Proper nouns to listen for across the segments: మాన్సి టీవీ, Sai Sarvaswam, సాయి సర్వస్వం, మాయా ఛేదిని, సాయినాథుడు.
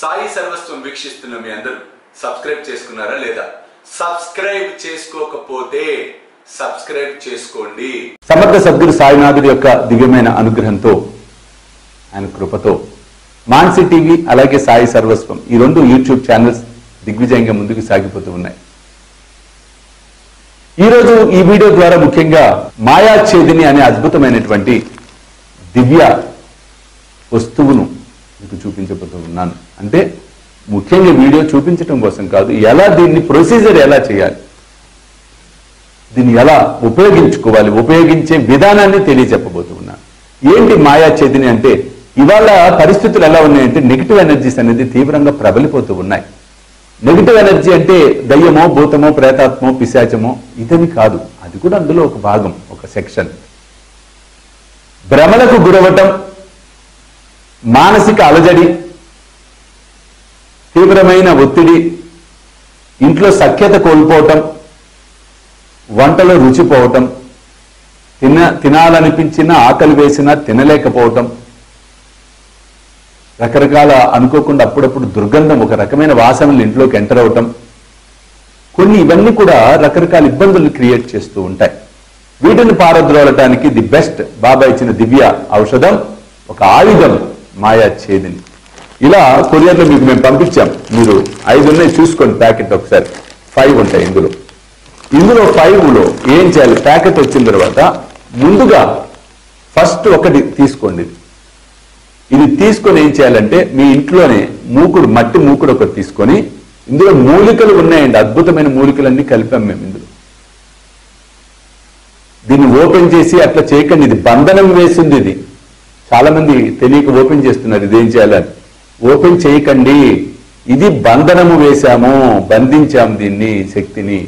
సాయి సర్వస్వం వీక్షిస్తున్న మీ అందరూ సబ్స్క్రైబ్ చేసుకున్నారా లేదా? సబ్స్క్రైబ్ చేసుకోకపోతే సబ్స్క్రైబ్ చేసుకోండి. సమర్థ సద్గురు సాయినాథుడి యొక్క దివ్యమైన అనుగ్రహంతో ఆయన కృపతో మాన్సి టీవీ అలాగే సాయి సర్వస్వం ఈ రెండు యూట్యూబ్ ఛానల్స్ దిగ్విజయంగా ముందుకు సాగిపోతూ ఉన్నాయి. ఈరోజు ఈ వీడియో ద్వారా ముఖ్యంగా మాయా ఛేదిని అనే అద్భుతమైనటువంటి దివ్య వస్తువును మీకు చూపించబోతూ ఉన్నాను. అంటే ముఖ్యంగా వీడియో చూపించడం కోసం కాదు, ఎలా దీన్ని ప్రొసీజర్ ఎలా చేయాలి, దీన్ని ఎలా ఉపయోగించుకోవాలి, ఉపయోగించే విధానాన్ని తెలియజెప్పబోతూ ఉన్నాను. ఏంటి మాయా ఛేదిని అంటే? ఇవాళ పరిస్థితులు ఎలా ఉన్నాయంటే నెగిటివ్ ఎనర్జీస్ అనేది తీవ్రంగా ప్రబలిపోతూ ఉన్నాయి. నెగిటివ్ ఎనర్జీ అంటే దయ్యమో భూతమో ప్రేతాత్మో పిశాచమో ఇదని కాదు, అది కూడా అందులో ఒక భాగం, ఒక సెక్షన్. భ్రమలకు గురవటం, మానసిక అలజడి, తీవ్రమైన ఒత్తిడి, ఇంట్లో సఖ్యత కోల్పోవటం, వంటలో రుచిపోవటం, తినాలనిపించినా ఆకలి వేసినా తినలేకపోవటం, రకరకాల అనుకోకుండా అప్పుడప్పుడు దుర్గంధం, ఒక రకమైన వాసనలు ఇంట్లోకి ఎంటర్ అవటం, కొన్ని ఇవన్నీ కూడా రకరకాల ఇబ్బందులు క్రియేట్ చేస్తూ ఉంటాయి. వీటిని పారద్రోలటానికి ది బెస్ట్ బాబా ఇచ్చిన దివ్య ఔషధం, ఒక ఆయుధం మాయా ఛేదిని. ఇలా కొరియర్లో మీకు మేము పంపించాం. మీరు 5 ఉన్నాయి చూసుకోండి, ప్యాకెట్ ఒకసారి 5 ఉంటాయి. ఇందులో 5లో ఏం చేయాలి? ప్యాకెట్ వచ్చిన తర్వాత ముందుగా ఫస్ట్ ఒకటి తీసుకోండి. ఇది తీసుకొని ఏం చేయాలంటే మీ ఇంట్లోనే మూకుడు, మట్టి మూకుడు ఒకటి తీసుకొని, ఇందులో మూలికలు ఉన్నాయండి, అద్భుతమైన మూలికలన్నీ కలిపాం మేము ఇందులో. దీన్ని ఓపెన్ చేసి అట్లా చేయకండి, ఇది బంధనం వేసింది. ఇది చాలా మంది తెలియక ఓపెన్ చేస్తున్నారు, ఇదేం చేయాలని. ఓపెన్ చేయకండి, ఇది బంధనము వేశాము, బంధించాము దీన్ని, శక్తిని.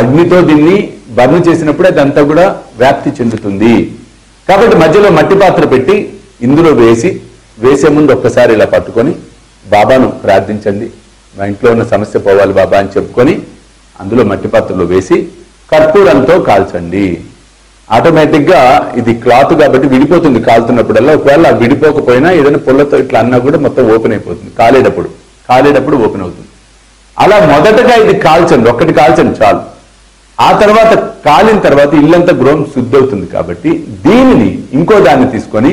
అగ్నితో దీన్ని బర్న్ చేసినప్పుడు అదంతా కూడా వ్యాప్తి చెందుతుంది. కాబట్టి మధ్యలో మట్టి పాత్ర పెట్టి ఇందులో వేసే ముందు ఒక్కసారి ఇలా పట్టుకొని బాబాను ప్రార్థించండి, మా ఇంట్లో ఉన్న సమస్య పోవాలి బాబా అని చెప్పుకొని అందులో మట్టి పాత్రలో వేసి కర్పూరంతో కాల్చండి. ఆటోమేటిక్గా ఇది క్లాత్ కాబట్టి విడిపోతుంది కాలుతున్నప్పుడల్లా. ఒకవేళ విడిపోకపోయినా ఏదైనా పుల్లతో ఇట్లా అన్నా కూడా మొత్తం ఓపెన్ అయిపోతుంది. కాలేటప్పుడు ఓపెన్ అవుతుంది. అలా మొదటగా ఇది కాల్చండి, ఒక్కటి కాల్చండి చాలు. ఆ తర్వాత కాలిన తర్వాత ఇల్లంతా గృహం శుద్ధి అవుతుంది. కాబట్టి దీనిని ఇంకో దాన్ని తీసుకొని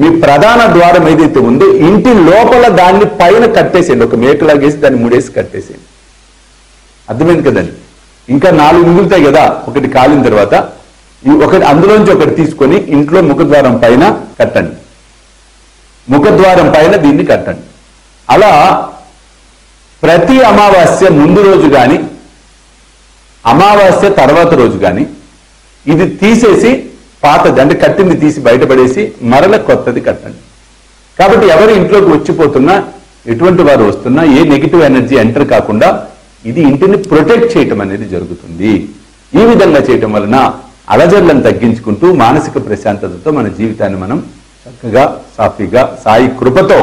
మీ ప్రధాన ద్వారం ఏదైతే ఉందో ఇంటి లోపల దాన్ని పైన కట్టేసేయండి, ఒక మేకలాగేసి దాన్ని 3 కట్టేసేయండి. అర్థమైంది కదండి? ఇంకా 4 మిగులుతాయి కదా ఒకటి కాలిన తర్వాత. ఒకటి అందులోంచి ఒకటి తీసుకొని ఇంట్లో ముఖద్వారం పైన కట్టండి, ముఖద్వారం పైన దీన్ని కట్టండి. అలా ప్రతి అమావాస్య ముందు రోజు కానీ అమావాస్య తర్వాత రోజు కానీ ఇది తీసేసి పాతది అంటే కట్టింది తీసి బయటపడేసి మరల కొత్తది కట్టండి. కాబట్టి ఎవరు ఇంట్లోకి వచ్చిపోతున్నా, ఎటువంటి వారు వస్తున్నా ఏ నెగిటివ్ ఎనర్జీ ఎంటర్ కాకుండా ఇది ఇంటిని ప్రొటెక్ట్ చేయటం అనేది జరుగుతుంది. ఈ విధంగా చేయటం వలన అలజడులను తగ్గించుకుంటూ మానసిక ప్రశాంతతతో మన జీవితాన్ని మనం చక్కగా సాఫీగా సాయి కృపతో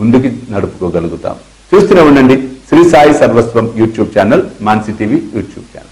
ముందుకు నడుపుకోగలుగుతాం. చూస్తూనే ఉండండి శ్రీ సాయి సర్వస్వం YouTube channel, మాన్సి టీవీ YouTube channel.